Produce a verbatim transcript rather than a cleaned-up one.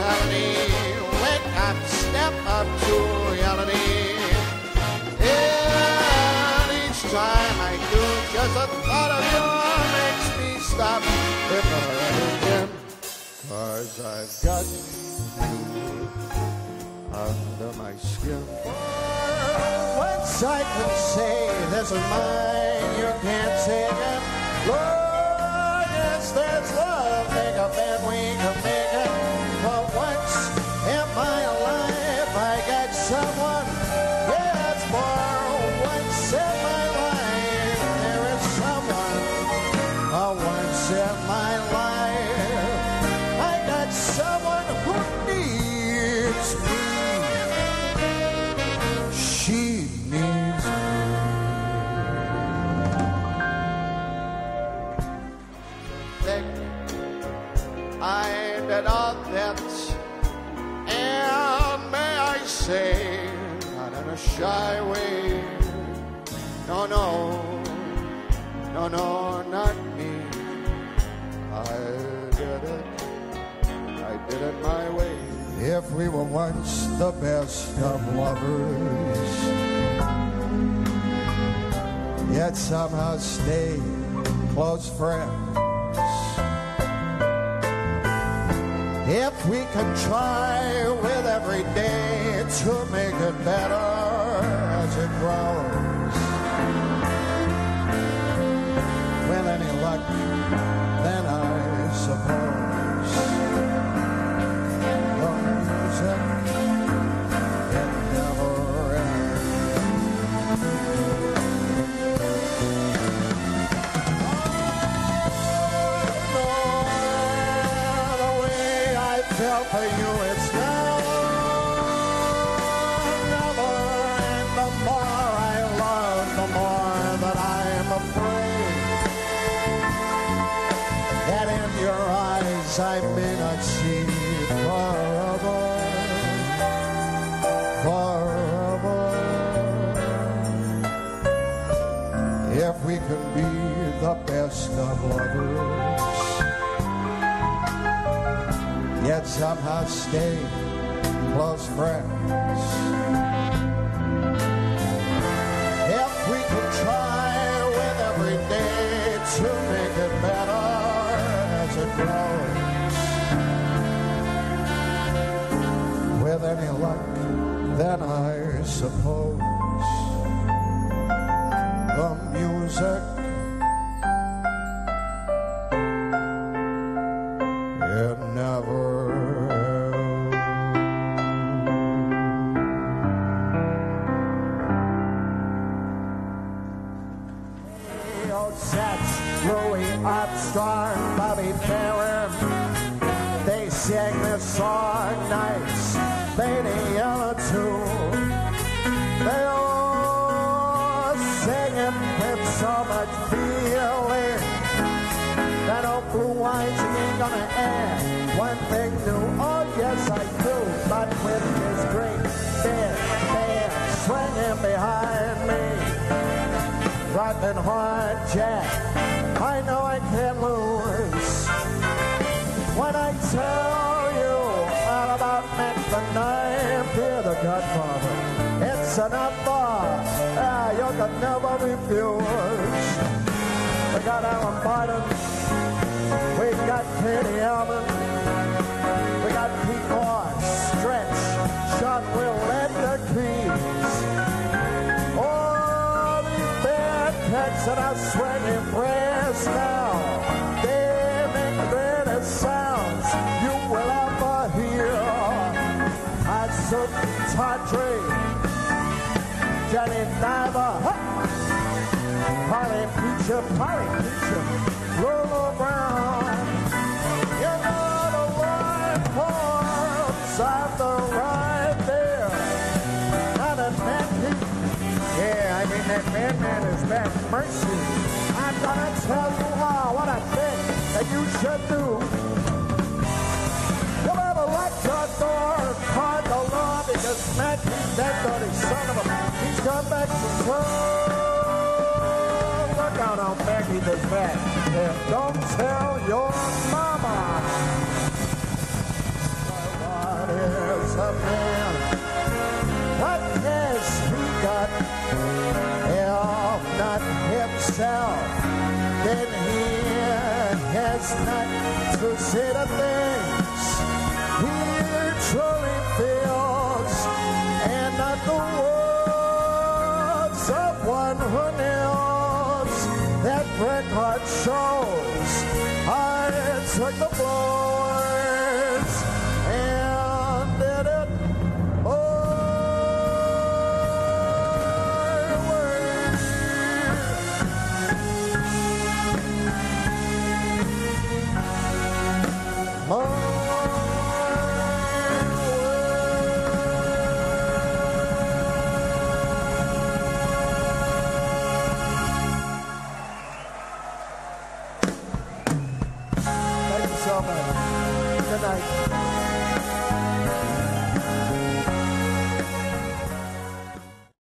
Saturday. Wake up, step up to reality. And each time I do, just the thought of you makes me stop if I ever can. 'Cause I've got you under my skin. Once I can say this is mine, you can't say it. Lord, yes, there's love. Make a bed, we can make it. For once in my life, I got someone. Yes, for once in my life, there is someone. For once in my life, I got someone who needs me. And may I say, not in a shy way, no, no, no, no, not me. I did it, I did it my way. If we were once the best of lovers, yet somehow stayed close friends. If we can try with every day to make it better as it grows, with any luck, then I suppose it, it never ends. For you, it's now or never, and the more I love, the more that I'm afraid that in your eyes I may not see forever, forever. If we can be the best of lovers, yet somehow stay close friends. If we could try with every day to make it better as it grows, with any luck, then I suppose the music. Louis Armstrong, Bobby Perrin, they sang this song nice, Lady Yellow too. They all sang it with so much feeling. That old blue wine's ain't gonna add one thing new. Oh yes I do, but with his great big band swinging behind me, Rodman Hart Jack. I know I can't lose when I tell you all about Mack the Knife, dear, the Godfather. It's an offer ah, you can never refuse. We got Alan Barton, we got Kenny Almond, we got Pete Orr, Stretch, Shot Will and the Keys. All these bad cats that I swear they pray. Now they make the greatest sounds you will ever hear. I took Tadre Jenny Diver, Pauline Peacher, Pauline Peacher, Roll Brown. You know the right forms of the right there. Now that man, yeah, I mean that man, man is that mercy. I'm gonna tell you all what I think that you should do. You'll ever lock your door and card the law because Matt, he's that dirty son of a... He's come back to town. Look out how Matt he does that. And don't tell your mama. himself, then he has not to say the things he truly feels, and not the words of one who kneels. That record shows I took the boards and did it all. Thank you so much. Good night.